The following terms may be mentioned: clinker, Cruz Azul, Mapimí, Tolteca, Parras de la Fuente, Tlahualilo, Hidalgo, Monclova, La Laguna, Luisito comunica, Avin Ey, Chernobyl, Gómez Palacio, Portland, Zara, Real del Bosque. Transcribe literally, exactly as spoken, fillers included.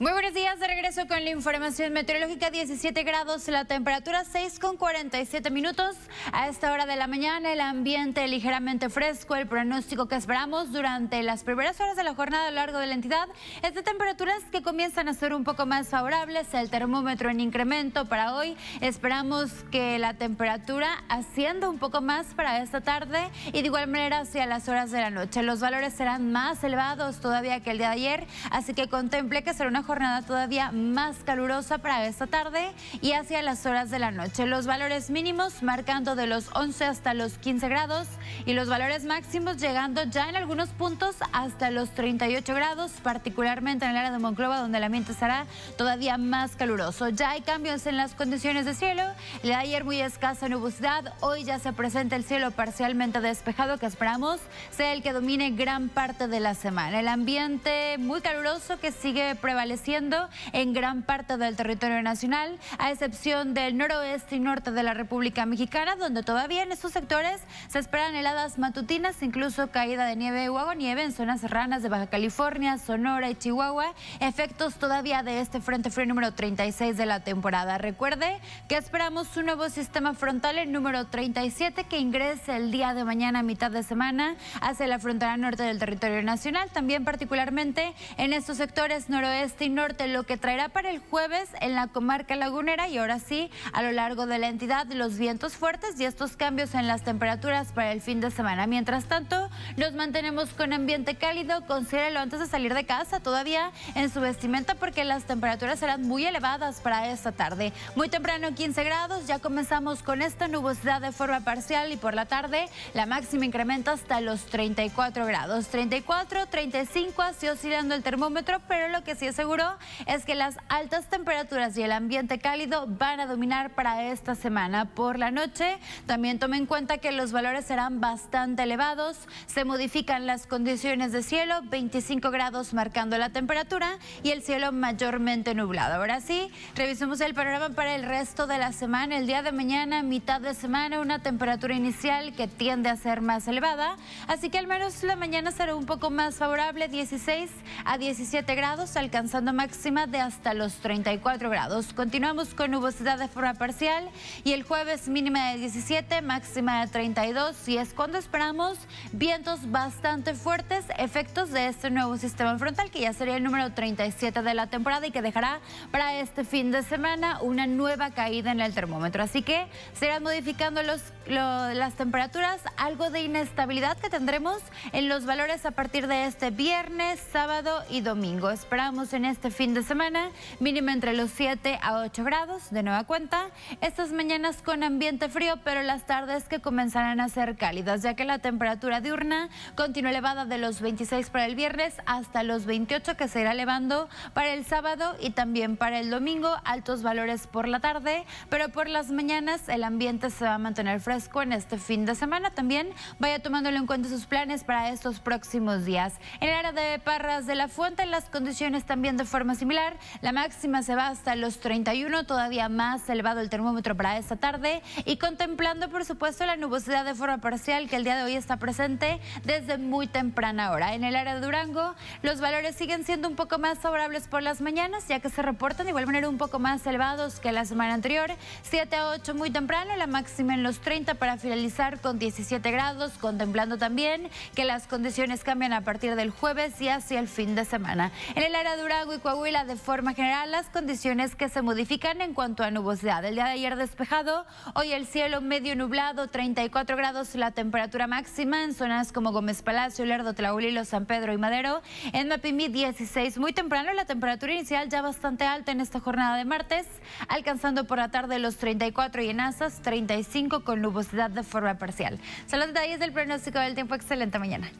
Muy buenos días, de regreso con la información meteorológica. Diecisiete grados, la temperatura seis con cuarenta y siete minutos. A esta hora de la mañana el ambiente ligeramente fresco. El pronóstico que esperamos durante las primeras horas de la jornada a lo largo de la entidad es de temperaturas que comienzan a ser un poco más favorables. El termómetro en incremento para hoy. Esperamos que la temperatura ascienda un poco más para esta tarde y de igual manera hacia las horas de la noche. Los valores serán más elevados todavía que el día de ayer, así que contemple que será una jornada todavía más calurosa para esta tarde y hacia las horas de la noche. Los valores mínimos marcando de los once hasta los quince grados y los valores máximos llegando ya en algunos puntos hasta los treinta y ocho grados, particularmente en el área de Monclova, donde el ambiente será todavía más caluroso. Ya hay cambios en las condiciones de cielo. El de ayer muy escasa nubosidad, hoy ya se presenta el cielo parcialmente despejado que esperamos sea el que domine gran parte de la semana. El ambiente muy caluroso que sigue prevaleciendo en gran parte del territorio nacional, a excepción del noroeste y norte de la República Mexicana, donde todavía en estos sectores se esperan heladas matutinas, incluso caída de nieve y aguanieve en zonas serranas de Baja California, Sonora y Chihuahua, efectos todavía de este frente frío número treinta y seis de la temporada. Recuerde que esperamos un nuevo sistema frontal, el número treinta y siete, que ingrese el día de mañana a mitad de semana hacia la frontera norte del territorio nacional, también particularmente en estos sectores noroeste y norte, lo que traerá para el jueves en la comarca lagunera. Y ahora sí, a lo largo de la entidad, los vientos fuertes y estos cambios en las temperaturas para el fin de semana. Mientras tanto, nos mantenemos con ambiente cálido. Considérelo antes de salir de casa, todavía en su vestimenta, porque las temperaturas serán muy elevadas para esta tarde. Muy temprano, quince grados, ya comenzamos con esta nubosidad de forma parcial y por la tarde la máxima incrementa hasta los treinta y cuatro grados. treinta y cuatro, treinta y cinco, así oscilando el termómetro, pero lo que sí es seguro es que las altas temperaturas y el ambiente cálido van a dominar para esta semana. Por la noche también tome en cuenta que los valores serán bastante elevados, se modifican las condiciones de cielo, veinticinco grados marcando la temperatura y el cielo mayormente nublado. Ahora sí, revisemos el panorama para el resto de la semana. El día de mañana, mitad de semana, una temperatura inicial que tiende a ser más elevada, así que al menos la mañana será un poco más favorable, dieciséis a diecisiete grados, alcanzando máxima de hasta los treinta y cuatro grados. Continuamos con nubosidad de forma parcial y el jueves mínima de diecisiete, máxima de treinta y dos, y es cuando esperamos vientos bastante fuertes, efectos de este nuevo sistema frontal que ya sería el número treinta y siete de la temporada y que dejará para este fin de semana una nueva caída en el termómetro. Así que serán modificando los, lo, las temperaturas, algo de inestabilidad que tendremos en los valores a partir de este viernes, sábado y domingo. Esperamos en este Este fin de semana, mínima entre los siete a ocho grados, de nueva cuenta. Estas mañanas con ambiente frío, pero las tardes que comenzarán a ser cálidas, ya que la temperatura diurna continúa elevada de los veintiséis para el viernes hasta los veintiocho, que se irá elevando para el sábado y también para el domingo. Altos valores por la tarde, pero por las mañanas el ambiente se va a mantener fresco en este fin de semana. También vaya tomándolo en cuenta sus planes para estos próximos días. En el área de Parras de la Fuente, las condiciones también de forma similar, la máxima se va hasta los treinta y uno, todavía más elevado el termómetro para esta tarde y contemplando por supuesto la nubosidad de forma parcial que el día de hoy está presente desde muy temprana hora. En el área de Durango los valores siguen siendo un poco más favorables por las mañanas, ya que se reportan de igual manera un poco más elevados que la semana anterior, siete a ocho muy temprano, la máxima en los treinta para finalizar con diecisiete grados, contemplando también que las condiciones cambian a partir del jueves y hacia el fin de semana. En el área de Durango y Coahuila, de forma general, las condiciones que se modifican en cuanto a nubosidad. El día de ayer despejado, hoy el cielo medio nublado, treinta y cuatro grados la temperatura máxima en zonas como Gómez Palacio, Lerdo, Tlahualilo, San Pedro y Madero. En Mapimí, dieciséis muy temprano, la temperatura inicial ya bastante alta en esta jornada de martes, alcanzando por la tarde los treinta y cuatro y en Azas, treinta y cinco con nubosidad de forma parcial. Son los detalles del pronóstico del tiempo. Excelente mañana.